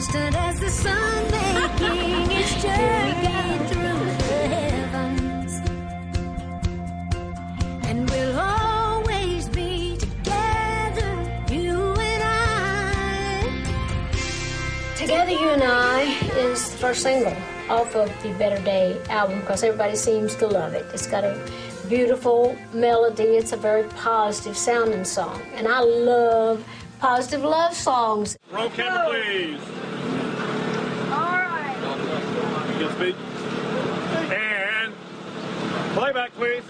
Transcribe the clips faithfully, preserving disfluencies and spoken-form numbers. constant as the sun making its journey through the heavens. And we'll always be together, you and I. Together You and I is the first single off of the Better Day album because everybody seems to love it. It's got a beautiful melody. It's a very positive sounding song. And I love positive love songs. Roll camera, please. All right. You can speak. And playback, please.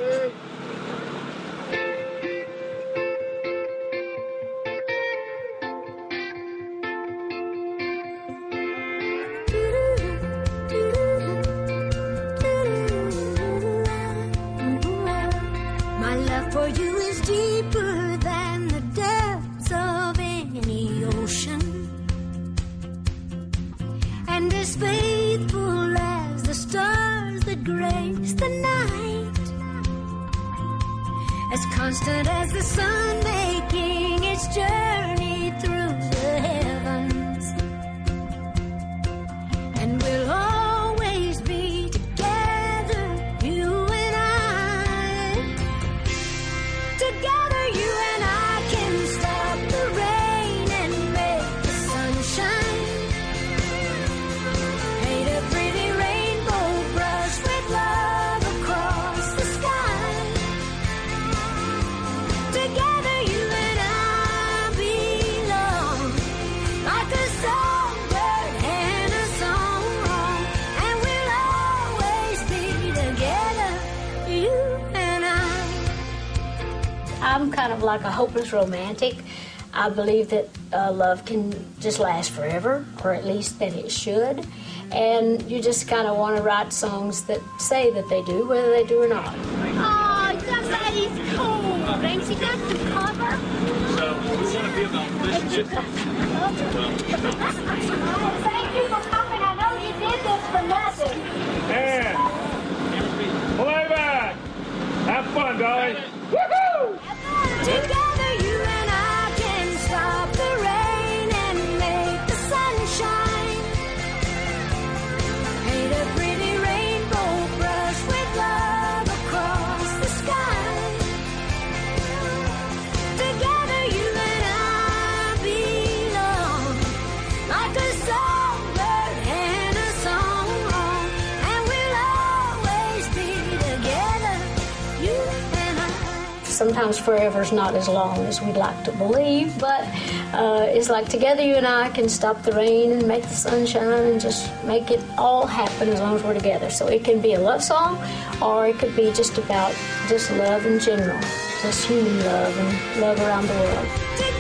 My love for you is deeper than the depths of any ocean, and as faithful as the stars that grace the night, as constant as the sun making its journey through the heavens. And we'll always be together, you and I. Together you and I can stop the rain and make the sun shine. Paint a pretty rainbow brush with love across the sky. Together you and I belong, like a songbird and a songwriter, and we'll always be together, you and I. I'm kind of like a hopeless romantic. I believe that uh, love can just last forever, or at least that it should. And you just kind of want to write songs that say that they do, whether they do or not. Oh, because that is cool. Thanks, you got the cover. So, we want to be about this. Thank you for coming. I know you did this for nothing. And play back. Have fun, guys. Woohoo! Together you and I can stop the rain and make the sun shine. Paint a pretty rainbow brush with love across the sky. Together you and I belong, like a songbird and a songwriter, and we'll always be together, you and I. Sometimes forever's not as long as we'd like to believe, but uh, it's like together you and I can stop the rain and make the sunshine and just make it all happen as long as we're together. So it can be a love song, or it could be just about just love in general, just human love and love around the world.